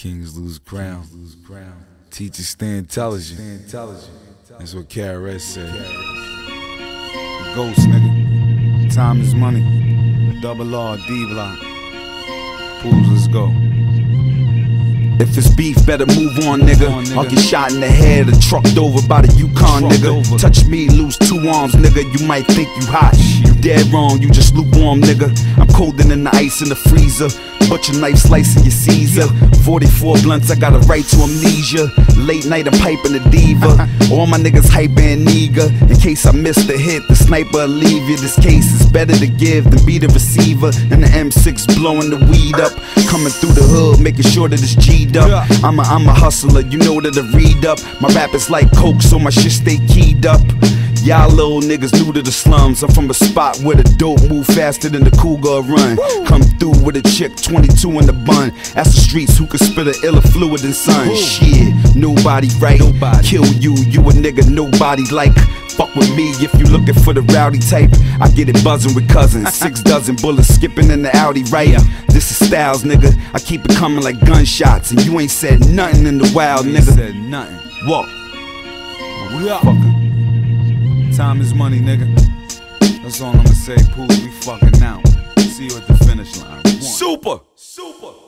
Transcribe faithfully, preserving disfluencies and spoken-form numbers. Kings lose ground. Lose ground. Teachers stay intelligent. Stay intelligent. That's what K R S said. The ghost, nigga. Time is money. Double R, D-Block. Pools, let's go. If it's beef, better move on, nigga. On, nigga. I'll get shot in the head or trucked over by the Yukon, trucked nigga. Over. Touch me, lose two arms, nigga. You might think you hot. You dead wrong, you just lukewarm, nigga. I'm colder than the ice in the freezer. Butcher knife slicing your Caesar. forty-four blunts, I got a right to amnesia. Late night, I'm piping the diva. All my niggas hyper and eager. In case I miss the hit, the sniper alleviate. This case is better to give than be the receiver. And the M six blowing the weed up. Coming through the hood, making sure that it's G'd up. I'm a, I'm a hustler, you know that I read up. My rap is like coke, so my shit stay keyed up. Y'all little niggas new to the slums. I'm from a spot where the dope move faster than the cougar run. Come through with a chick, twenty-two in the bun. Ask the streets who could spit a iller fluid than sun. Shit, nobody right. Nobody. Kill you, you a nigga nobody like. Fuck with me if you looking for the rowdy type. I get it buzzing with cousins. Six dozen bullets skipping in the Audi, right? This is Styles, nigga. I keep it coming like gunshots. And you ain't said nothing in the wild, nigga. You ain't said nothing. What? Fucker. Time is money, nigga. That's all I'ma say, Pooh. We fucking out. See you at the finish line. One. Super! Super!